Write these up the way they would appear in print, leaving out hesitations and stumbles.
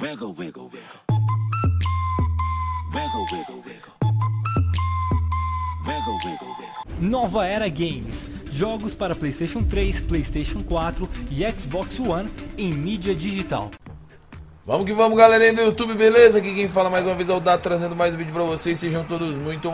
Wiggle, wiggle, wiggle. Wiggle, wiggle, wiggle. Wiggle, wiggle, wiggle. Nova Era Games. Jogos para Playstation 3, Playstation 4 e Xbox One em mídia digital. Vamos que vamos, galerinha do YouTube, beleza? Aqui quem fala mais uma vez é o Dato, trazendo mais um vídeo pra vocês. Sejam todos muito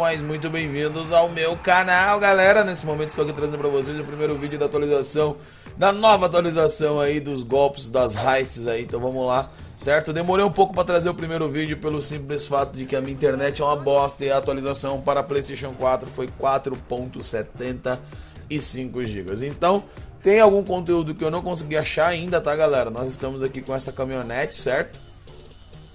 bem-vindos ao meu canal, galera. Nesse momento estou aqui trazendo pra vocês o primeiro vídeo da atualização, da nova atualização aí dos golpes, das heists aí. Então vamos lá, certo? Demorei um pouco pra trazer o primeiro vídeo pelo simples fato de que a minha internet é uma bosta e a atualização para Playstation 4 foi 4.75 GB. Então... tem algum conteúdo que eu não consegui achar ainda, tá, galera? Nós estamos aqui com essa caminhonete, certo?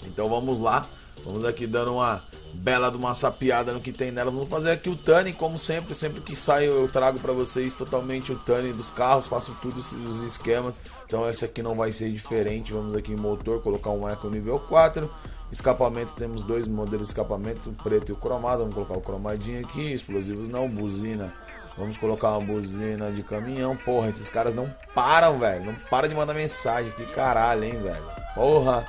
Então vamos lá. Vamos aqui dando uma bela de uma sapiada no que tem nela. Vamos fazer aqui o tuning, como sempre. Sempre que saio eu trago pra vocês totalmente o tuning dos carros. Faço tudo os esquemas. Então essa aqui não vai ser diferente. Vamos aqui em motor, colocar um eco nível 4. Escapamento, temos dois modelos de escapamento, o preto e o cromado. Vamos colocar o cromadinho aqui. Explosivos não, buzina. Vamos colocar uma buzina de caminhão. Porra, esses caras não param, velho. Não param de mandar mensagem. Que caralho, hein, velho. Porra.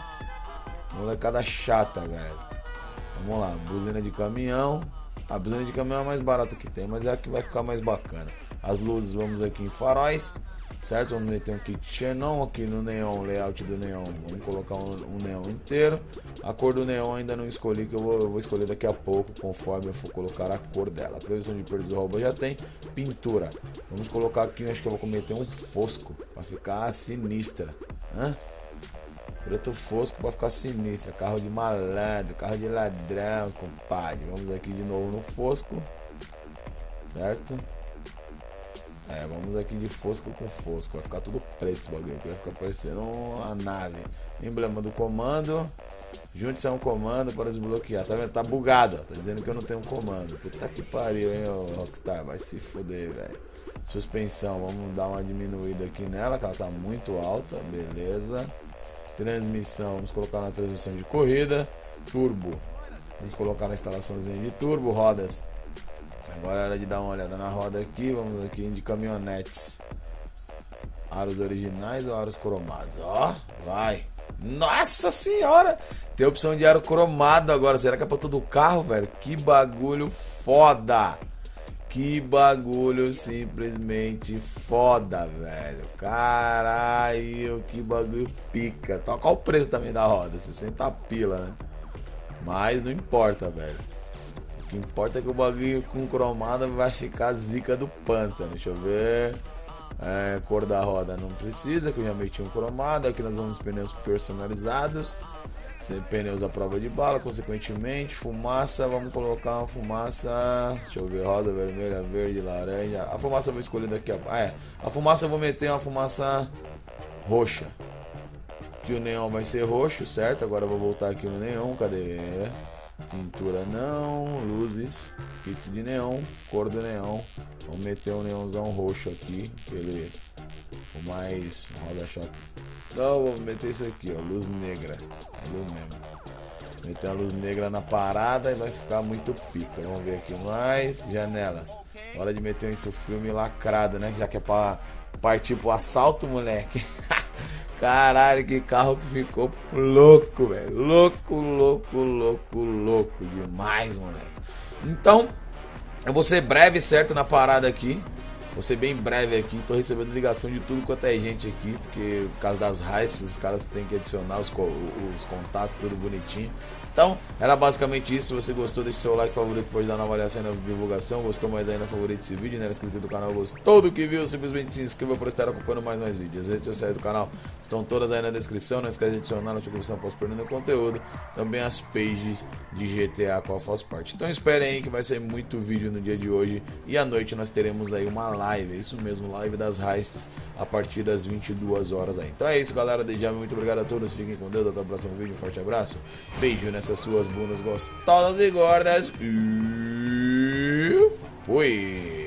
Molecada chata, velho. Vamos lá, buzina de caminhão. A buzina de caminhão é a mais barata que tem, mas é a que vai ficar mais bacana. As luzes, vamos aqui em faróis, certo? Vamos meter um kit xenon aqui no neon, layout do neon. Vamos colocar um neon inteiro. A cor do neon ainda não escolhi, que eu vou escolher daqui a pouco, conforme eu for colocar a cor dela. A previsão de perda do robô já tem. Pintura. Vamos colocar aqui, acho que eu vou cometer um fosco, pra ficar sinistra. Hã? Preto fosco pra ficar sinistra. Carro de malandro, carro de ladrão, compadre. Vamos aqui de novo no fosco, certo? É, vamos aqui de fosco com fosco. Vai ficar tudo preto esse bagulho aqui. Vai ficar parecendo uma nave. Emblema do comando. Junte-se a um comando para desbloquear. Tá vendo? Tá bugado, ó. Tá dizendo que eu não tenho um comando. Puta que pariu, hein, Rockstar. Vai se foder, velho. Suspensão. Vamos dar uma diminuída aqui nela, que ela tá muito alta. Beleza. Transmissão. Vamos colocar na transmissão de corrida. Turbo. Vamos colocar na instalaçãozinha de turbo. Rodas. Agora é hora de dar uma olhada na roda aqui. Vamos aqui de caminhonetes. Aros originais ou aros cromados? Ó, vai. Nossa senhora! Tem a opção de aro cromado agora. Será que é pra todo o carro, velho? Que bagulho foda! Que bagulho simplesmente foda, velho. Caralho, que bagulho pica. Toca o preço também da roda. 60 pila, né? Mas não importa, velho. O que importa é que o bagulho com cromada vai ficar zica do pântano. Deixa eu ver. É, cor da roda não precisa, que eu já meti um cromado. Aqui nós vamos pneus personalizados. Pneus à prova de bala, consequentemente. Fumaça, vamos colocar uma fumaça. Deixa eu ver, roda vermelha, verde, laranja. A fumaça eu vou escolher daqui a pouco. Ah, é. A fumaça eu vou meter uma fumaça roxa. Que o neon vai ser roxo, certo? Agora eu vou voltar aqui no neon. Cadê? Pintura não, luzes, kits de neon, cor do neon. Vamos meter um neonzão roxo aqui, aquele o mais roda choque. Não, vamos meter isso aqui, ó, luz negra. É luz mesmo. Meter a luz negra na parada e vai ficar muito pica. Vamos ver aqui mais janelas. Hora de meter isso filme lacrado, né? Já que é pra partir pro assalto, moleque. Caralho, que carro que ficou louco, velho. Louco demais, moleque. Então, eu vou ser breve, certo, na parada aqui. Vou ser bem breve aqui. Tô recebendo ligação de tudo quanto é gente aqui, porque por causa das heists, os caras têm que adicionar os contatos, tudo bonitinho. Então, era basicamente isso. Se você gostou, deixa seu like, favorito, pode dar uma avaliação aí na divulgação. Gostou mais ainda, favorito esse vídeo, não era inscrito do canal, gostou do que viu, simplesmente se inscreva para estar acompanhando mais vídeos. As redes sociais do canal estão todas aí na descrição. Não esquece de adicionar a notificação após perder meu conteúdo. Também as pages de GTA, qual eu faço parte. Então esperem aí que vai ser muito vídeo no dia de hoje. E à noite nós teremos aí uma live, é isso mesmo, live das heists a partir das 22 horas aí. Então é isso, galera, desde já muito obrigado a todos. Fiquem com Deus, até o próximo vídeo, um forte abraço, beijo, né? Essas suas bundas gostosas e gordas. E... fui!